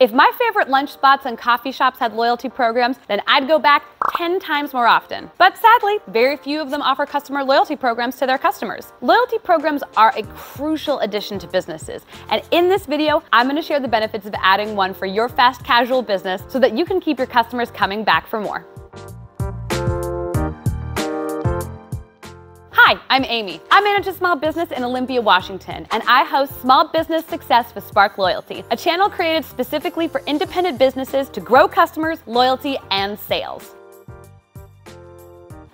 If my favorite lunch spots and coffee shops had loyalty programs, then I'd go back 10 times more often. But sadly, very few of them offer customer loyalty programs to their customers. Loyalty programs are a crucial addition to businesses. And in this video, I'm going to share the benefits of adding one for your fast casual business so that you can keep your customers coming back for more. Hi, I'm Amy. I manage a small business in Olympia, Washington, and I host Small Business Success with Spark Loyalty, a channel created specifically for independent businesses to grow customers, loyalty, and sales.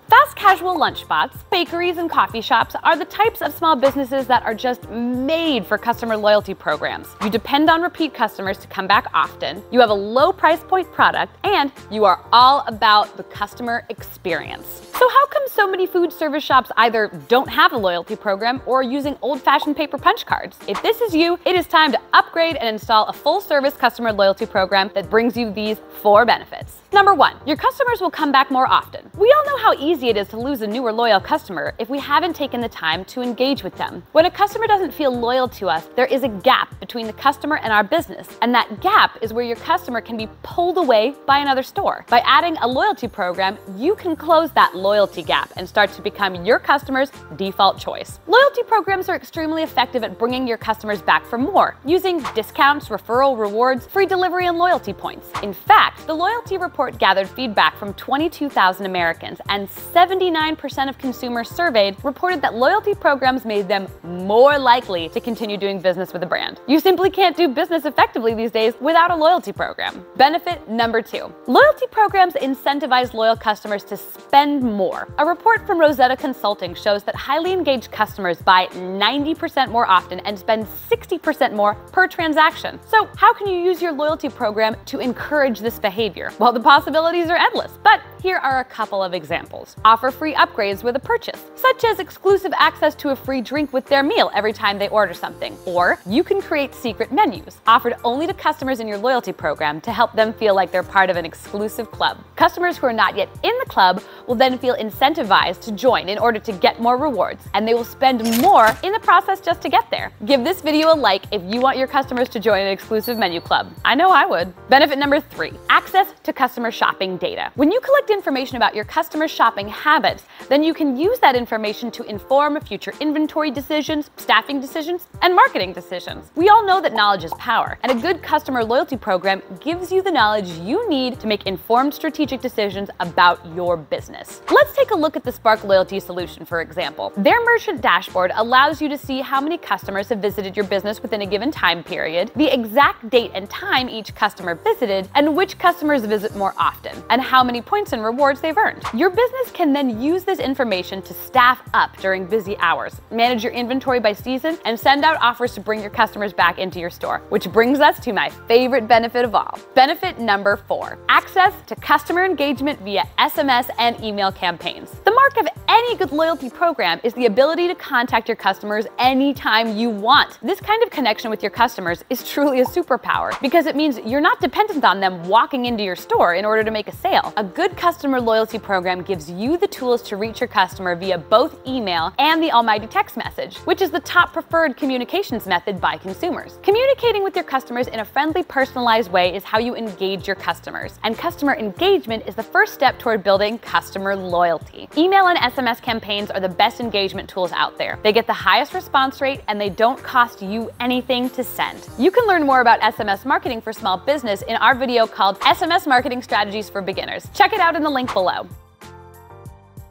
Fast casual lunch spots, bakeries, and coffee shops are the types of small businesses that are just made for customer loyalty programs. You depend on repeat customers to come back often, you have a low price point product, and you are all about the customer experience. So how come so many food service shops either don't have a loyalty program or are using old-fashioned paper punch cards? If this is you, it is time to upgrade and install a full-service customer loyalty program that brings you these 4 benefits. Number 1, your customers will come back more often. We all know how easy it is to lose a new or loyal customer if we haven't taken the time to engage with them. When a customer doesn't feel loyal to us, there is a gap between the customer and our business, and that gap is where your customer can be pulled away by another store. By adding a loyalty program, you can close that loyalty gap and start to become your customer's default choice. Loyalty programs are extremely effective at bringing your customers back for more, using discounts, referral rewards, free delivery, and loyalty points. In fact, the loyalty report gathered feedback from 22,000 Americans, and 79% of consumers surveyed reported that loyalty programs made them more likely to continue doing business with a brand. You simply can't do business effectively these days without a loyalty program. Benefit number 2, loyalty programs incentivize loyal customers to spend more. A report from Rosetta Consulting shows that highly engaged customers buy 90% more often and spend 60% more per transaction. So how can you use your loyalty program to encourage this behavior? Well, the possibilities are endless, but here are a couple of examples. Offer free upgrades with a purchase, such as exclusive access to a free drink with their meal every time they order something. Or you can create secret menus, offered only to customers in your loyalty program to help them feel like they're part of an exclusive club. Customers who are not yet in the club will then feel incentivized to join in order to get more rewards, and they will spend more in the process just to get there. Give this video a like if you want your customers to join an exclusive menu club. I know I would. Benefit number 3, access to customer shopping data. When you collect information about your customers' shopping habits, then you can use that information to inform future inventory decisions, staffing decisions, and marketing decisions. We all know that knowledge is power, and a good customer loyalty program gives you the knowledge you need to make informed strategic decisions about your business. Let's take a look at the Spark Loyalty solution, for example. Their merchant dashboard allows you to see how many customers have visited your business within a given time period, the exact date and time each customer visited, and which customers visit more often, and how many points and rewards they've earned. Your business can then use this information to staff up during busy hours, manage your inventory by season, and send out offers to bring your customers back into your store, which brings us to my favorite benefit of all. Benefit number 4, access to customer engagement via SMS and email campaigns. The mark of any good loyalty program is the ability to contact your customers anytime you want. This kind of connection with your customers is truly a superpower because it means you're not dependent on them walking into your store in order to make a sale. A good customer loyalty program gives you the tools to reach your customer via both email and the almighty text message, which is the top preferred communications method by consumers. Communicating with your customers in a friendly, personalized way is how you engage your customers, and customer engagement is the first step toward building customer loyalty. Email and SMS campaigns are the best engagement tools out there. They get the highest response rate, and they don't cost you anything to send. You can learn more about SMS marketing for small business in our video called SMS Marketing Strategies for Beginners. Check it out in the link below.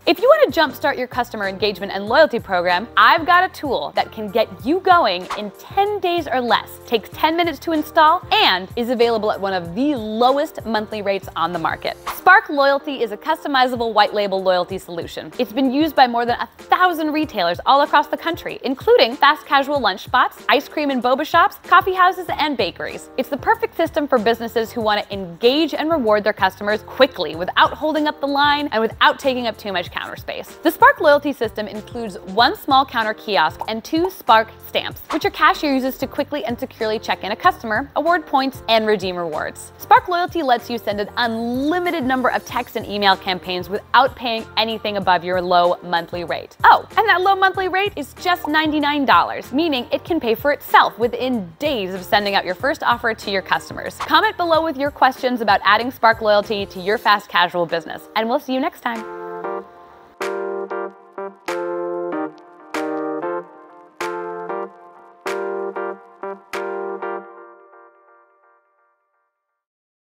If you want to jumpstart your customer engagement and loyalty program, I've got a tool that can get you going in 10 days or less, takes 10 minutes to install, and is available at one of the lowest monthly rates on the market. Spark Loyalty is a customizable white label loyalty solution. It's been used by more than 1,000 retailers all across the country, including fast casual lunch spots, ice cream and boba shops, coffee houses, and bakeries. It's the perfect system for businesses who want to engage and reward their customers quickly without holding up the line and without taking up too much counter space. The Spark Loyalty system includes one small counter kiosk and two Spark stamps, which your cashier uses to quickly and securely check in a customer, award points, and redeem rewards. Spark Loyalty lets you send an unlimited number of text and email campaigns without paying anything above your low monthly rate. Oh, and that low monthly rate is just $99, meaning it can pay for itself within days of sending out your first offer to your customers. Comment below with your questions about adding Spark Loyalty to your fast casual business, and we'll see you next time.